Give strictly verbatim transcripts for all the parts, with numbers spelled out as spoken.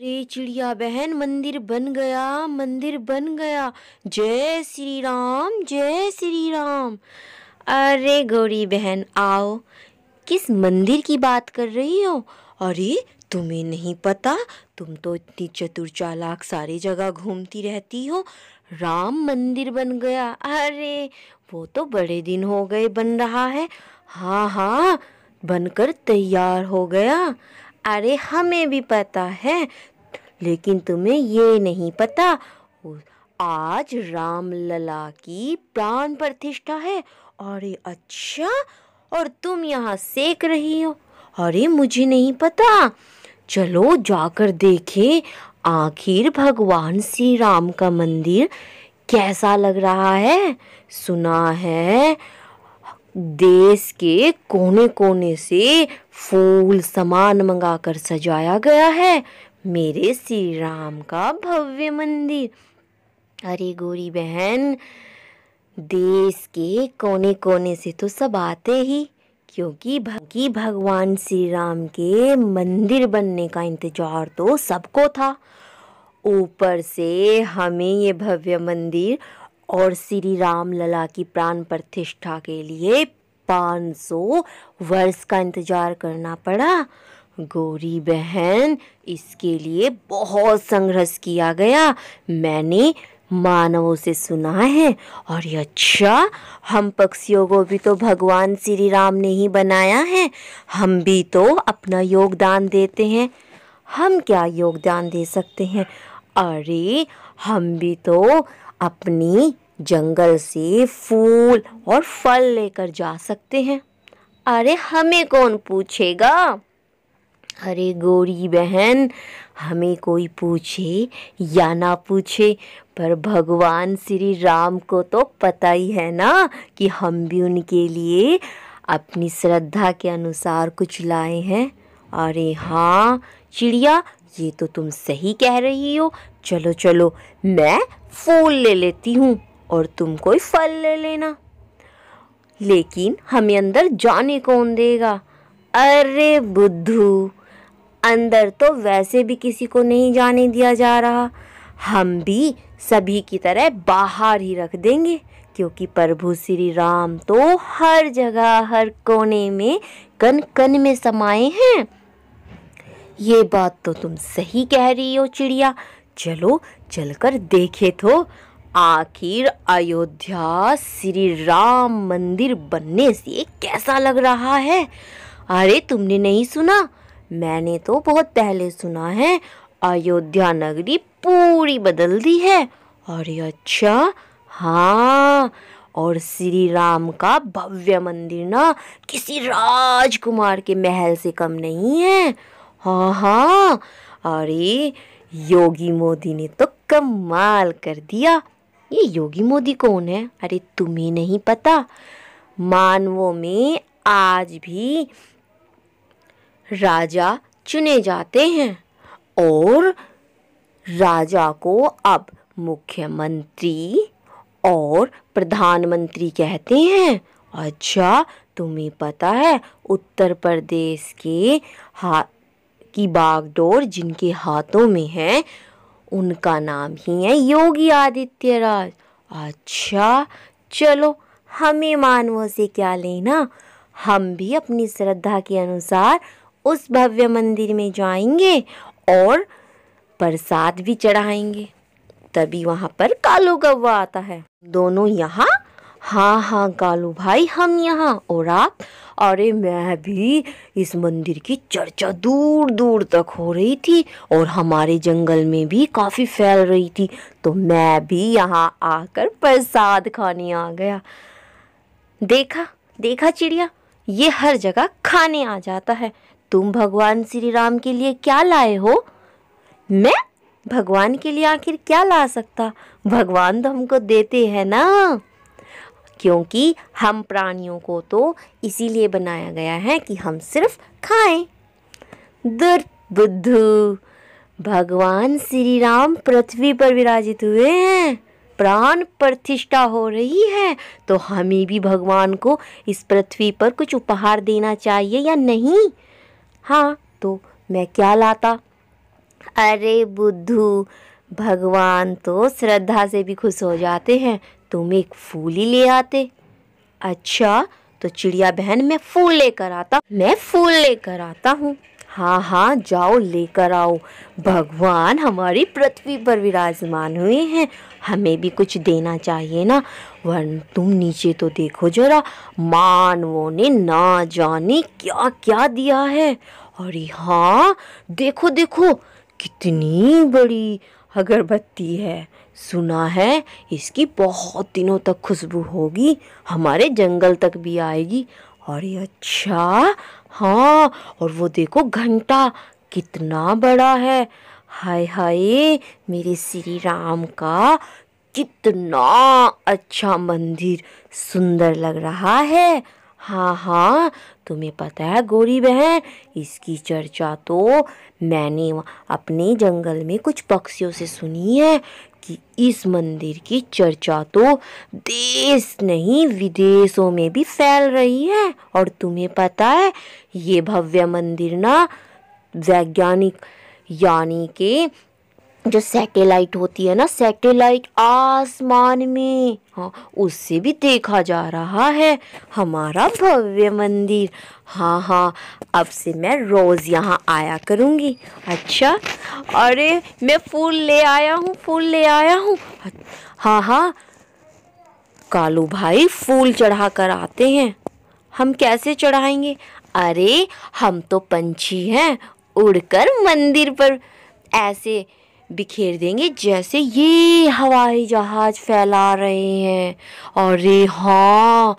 अरे चिड़िया बहन मंदिर बन गया, मंदिर बन गया। जय श्री राम, जय श्री राम। अरे गौरी बहन आओ, किस मंदिर की बात कर रही हो? अरे तुम्हें नहीं पता, तुम तो इतनी चतुर चालाक सारी जगह घूमती रहती हो। राम मंदिर बन गया। अरे वो तो बड़े दिन हो गए बन रहा है। हाँ हाँ बनकर तैयार हो गया। अरे हमें भी पता है, लेकिन तुम्हें ये नहीं पता आज राम लला की प्राण प्रतिष्ठा है। अरे अच्छा, और तुम यहाँ सेक रही हो? अरे मुझे नहीं पता, चलो जाकर देखें आखिर भगवान श्री राम का मंदिर कैसा लग रहा है। सुना है देश के कोने कोने से फूल सामान मंगाकर सजाया गया है मेरे श्री राम का भव्य मंदिर। अरे गोरी बहन, देश के कोने कोने से तो सब आते ही, क्योंकि भक्ति भगवान श्री राम के मंदिर बनने का इंतजार तो सबको था। ऊपर से हमें ये भव्य मंदिर और श्री राम लला की प्राण प्रतिष्ठा के लिए पाँच सौ वर्ष का इंतजार करना पड़ा। गौरी बहन, इसके लिए बहुत संघर्ष किया गया, मैंने मानवों से सुना है। और ये अच्छा, हम पक्षियों को भी तो भगवान श्री राम ने ही बनाया है, हम भी तो अपना योगदान देते हैं। हम क्या योगदान दे सकते हैं? अरे हम भी तो अपनी जंगल से फूल और फल लेकर जा सकते हैं। अरे हमें कौन पूछेगा? अरे गौरी बहन, हमें कोई पूछे या ना पूछे, पर भगवान श्री राम को तो पता ही है ना कि हम भी उनके लिए अपनी श्रद्धा के अनुसार कुछ लाए हैं। अरे हाँ चिड़िया, ये तो तुम सही कह रही हो। चलो चलो, मैं फूल ले लेती हूँ और तुम कोई फल ले लेना, लेकिन हमें अंदर जाने कौन देगा? अरे बुद्धू, अंदर तो वैसे भी किसी को नहीं जाने दिया जा रहा, हम भी सभी की तरह बाहर ही रख देंगे, क्योंकि प्रभु श्री राम तो हर जगह हर कोने में कन कन में समाये हैं। ये बात तो तुम सही कह रही हो चिड़िया, चलो चलकर देखे तो आखिर अयोध्या श्री राम मंदिर बनने से कैसा लग रहा है। अरे तुमने नहीं सुना? मैंने तो बहुत पहले सुना है, अयोध्या नगरी पूरी बदल दी है। अरे अच्छा, हाँ, और श्री राम का भव्य मंदिर ना किसी राजकुमार के महल से कम नहीं है। हाँ हाँ, अरे योगी मोदी ने तो कमाल कर दिया। ये योगी मोदी कौन है? अरे तुम्हें नहीं पता? मानवों में आज भी राजा चुने जाते हैं, और राजा को अब मुख्यमंत्री और प्रधानमंत्री कहते हैं। अच्छा, तुम्हें पता है उत्तर प्रदेश के हाथ की बागडोर जिनके हाथों में है, उनका नाम ही है योगी आदित्यनाथ। अच्छा चलो, हमें मानवों से क्या लेना, हम भी अपनी श्रद्धा के अनुसार उस भव्य मंदिर में जाएंगे और प्रसाद भी चढ़ाएंगे, तभी वहाँ पर कालू कौवा आता है। दोनों यहाँ? हाँ हाँ कालू भाई, हम यहाँ और आप। अरे मैं भी, इस मंदिर की चर्चा दूर दूर तक हो रही थी और हमारे जंगल में भी काफ़ी फैल रही थी, तो मैं भी यहाँ आकर प्रसाद खाने आ गया। देखा देखा चिड़िया, ये हर जगह खाने आ जाता है। तुम भगवान श्री राम के लिए क्या लाए हो? मैं भगवान के लिए आखिर क्या ला सकता? भगवान तो हमको देते हैं ना, क्योंकि हम प्राणियों को तो इसीलिए बनाया गया है कि हम सिर्फ खाएं। दुर् बुद्धू, भगवान श्री राम पृथ्वी पर विराजित हुए हैं, प्राण प्रतिष्ठा हो रही है, तो हमें भी भगवान को इस पृथ्वी पर कुछ उपहार देना चाहिए या नहीं? हाँ, तो मैं क्या लाता? अरे बुद्धू, भगवान तो श्रद्धा से भी खुश हो जाते हैं, तुम एक फूल ही ले आते। अच्छा तो चिड़िया बहन मैं फूल लेकर आता मैं फूल लेकर आता हूँ। हाँ हाँ जाओ लेकर आओ, भगवान हमारी पृथ्वी पर विराजमान हुए हैं, हमें भी कुछ देना चाहिए ना, वरना तुम नीचे तो देखो जरा, मानवों ने ना जाने क्या क्या दिया है। और हाँ देखो देखो कितनी बड़ी अगरबत्ती है, सुना है इसकी बहुत दिनों तक खुशबू होगी, हमारे जंगल तक भी आएगी। और ये अच्छा हाँ, और वो देखो घंटा कितना बड़ा है, हाय हाय मेरे श्री राम का कितना अच्छा मंदिर सुंदर लग रहा है। हाँ हाँ तुम्हें पता है गोरी बहन, इसकी चर्चा तो मैंने अपने जंगल में कुछ पक्षियों से सुनी है कि इस मंदिर की चर्चा तो देश नहीं विदेशों में भी फैल रही है। और तुम्हें पता है ये भव्य मंदिर ना वैज्ञानिक यानी के जो सैटेलाइट होती है ना, सैटेलाइट आसमान में, हाँ उससे भी देखा जा रहा है हमारा भव्य मंदिर। हाँ हाँ अब से मैं रोज़ यहाँ आया करूँगी। अच्छा अरे मैं फूल ले आया हूँ फूल ले आया हूँ हाँ हाँ कालू भाई फूल चढ़ा कर आते हैं। हम कैसे चढ़ाएंगे? अरे हम तो पंछी हैं, उड़कर मंदिर पर ऐसे बिखेर देंगे जैसे ये हवाई जहाज फैला रहे हैं। अरे हाँ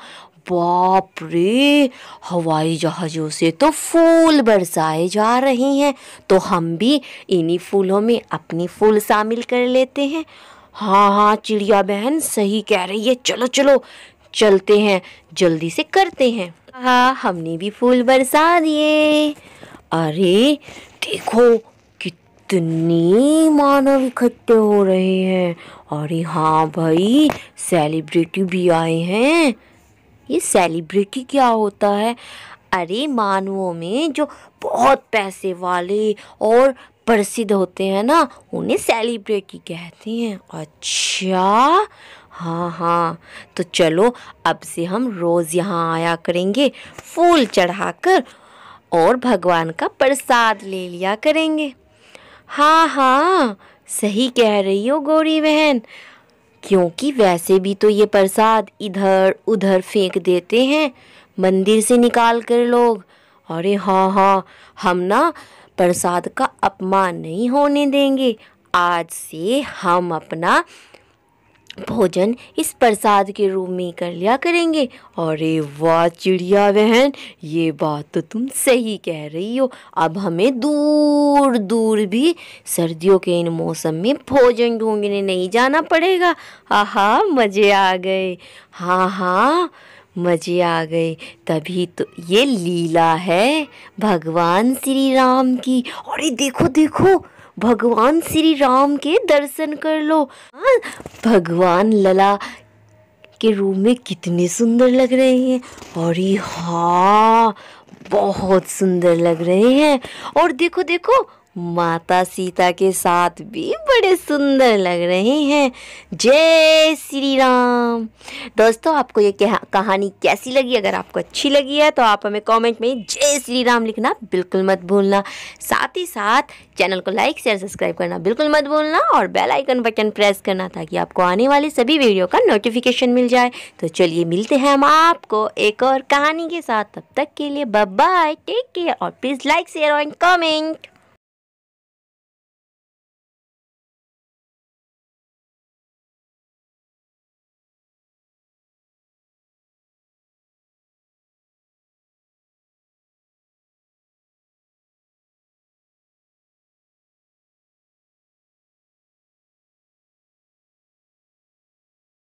बाप रे, हवाई जहाज़ों से तो फूल बरसाए जा रहे हैं, तो हम भी इन्हीं फूलों में अपनी फूल शामिल कर लेते हैं। हाँ हाँ चिड़िया बहन सही कह रही है, चलो चलो चलते हैं, जल्दी से करते हैं। हाँ हमने भी फूल बरसा दिए। अरे देखो इतने मानव इकट्ठे हो रहे हैं, और हाँ भाई सेलिब्रिटी भी आए हैं। ये सेलिब्रिटी क्या होता है? अरे मानवों में जो बहुत पैसे वाले और प्रसिद्ध होते हैं ना, उन्हें सेलिब्रिटी कहते हैं। अच्छा हाँ हाँ तो चलो अब से हम रोज़ यहाँ आया करेंगे, फूल चढ़ाकर और भगवान का प्रसाद ले लिया करेंगे। हाँ हाँ सही कह रही हो गोरी बहन, क्योंकि वैसे भी तो ये प्रसाद इधर उधर फेंक देते हैं मंदिर से निकाल कर लोग। अरे हाँ हाँ हम ना प्रसाद का अपमान नहीं होने देंगे, आज से हम अपना भोजन इस प्रसाद के रूप में कर लिया करेंगे। अरे वाह चिड़िया बहन, ये बात तो तुम सही कह रही हो, अब हमें दूर दूर भी सर्दियों के इन मौसम में भोजन ढूंढने नहीं जाना पड़ेगा। आहा मज़े आ गए, हाँ हाँ मज़े आ गए, तभी तो ये लीला है भगवान श्री राम की। अरे देखो देखो भगवान श्री राम के दर्शन कर लो। हाँ भगवान लला के रूप में कितने सुंदर लग रहे हैं, और ये हाँ बहुत सुंदर लग रहे हैं। और देखो देखो माता सीता के साथ भी बड़े सुंदर लग रहे हैं। जय श्री राम। दोस्तों आपको ये कहानी कैसी लगी? अगर आपको अच्छी लगी है तो आप हमें कमेंट में जय श्री राम लिखना बिल्कुल मत भूलना, साथ ही साथ चैनल को लाइक शेयर सब्सक्राइब करना बिल्कुल मत भूलना, और बेल आइकन बटन प्रेस करना ताकि आपको आने वाली सभी वीडियो का नोटिफिकेशन मिल जाए। तो चलिए मिलते हैं हम आपको एक और कहानी के साथ, तब तक के लिए बाय बाय, टेक केयर, और please like share and comment.